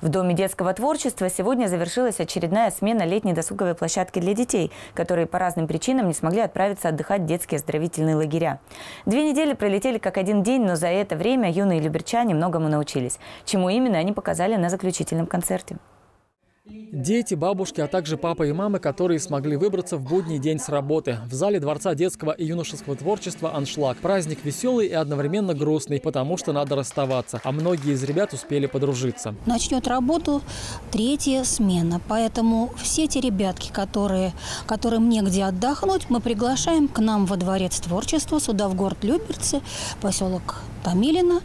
В Доме детского творчества сегодня завершилась очередная смена летней досуговой площадки для детей, которые по разным причинам не смогли отправиться отдыхать в детские оздоровительные лагеря. 2 недели пролетели как один день, но за это время юные люберчане многому научились. Чему именно, они показали на заключительном концерте. Дети, бабушки, а также папа и мамы, которые смогли выбраться в будний день с работы. В зале Дворца детского и юношеского творчества аншлаг. Праздник веселый и одновременно грустный, потому что надо расставаться. А многие из ребят успели подружиться. Начнет работу 3-я смена. Поэтому все те ребятки, которым негде отдохнуть, мы приглашаем к нам во Дворец творчества, сюда в город Люберцы, поселок Томилино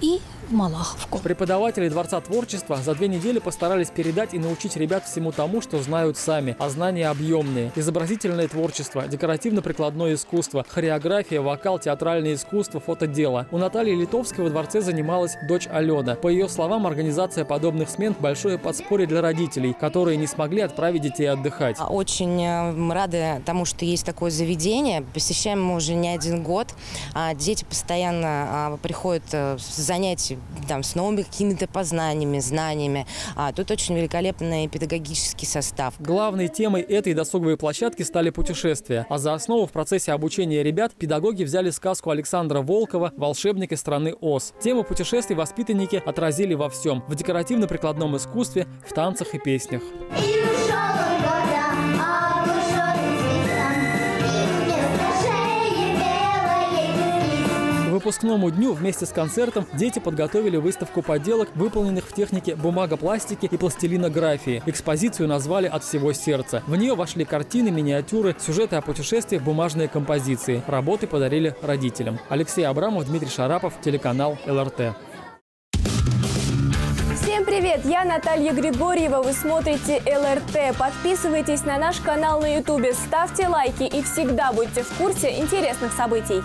и Малаховку. Преподаватели Дворца творчества за 2 недели постарались передать и научить ребят всему тому, что знают сами. А знания объемные. Изобразительное творчество, декоративно-прикладное искусство, хореография, вокал, театральное искусство, фотодело. У Натальи Литовской во дворце занималась дочь Алена. По ее словам, организация подобных смен – большое подспорье для родителей, которые не смогли отправить детей отдыхать. Очень рады тому, что есть такое заведение. Посещаем мы уже не 1 год. Дети постоянно приходят с занятий там, с новыми какими-то познаниями, знаниями. Тут очень великолепный педагогический состав. Главной темой этой досуговой площадки стали путешествия. А за основу в процессе обучения ребят педагоги взяли сказку Александра Волкова «Волшебники страны ОС». Тему путешествий воспитанники отразили во всем. В декоративно-прикладном искусстве, в танцах и песнях. К выпускному дню вместе с концертом дети подготовили выставку поделок, выполненных в технике бумагопластики и пластилинографии. Экспозицию назвали «От всего сердца». В нее вошли картины, миниатюры, сюжеты о путешествиях, бумажные композиции. Работы подарили родителям. Алексей Абрамов, Дмитрий Шарапов, телеканал ЛРТ. Всем привет! Я Наталья Григорьева. Вы смотрите ЛРТ. Подписывайтесь на наш канал на YouTube, ставьте лайки и всегда будьте в курсе интересных событий.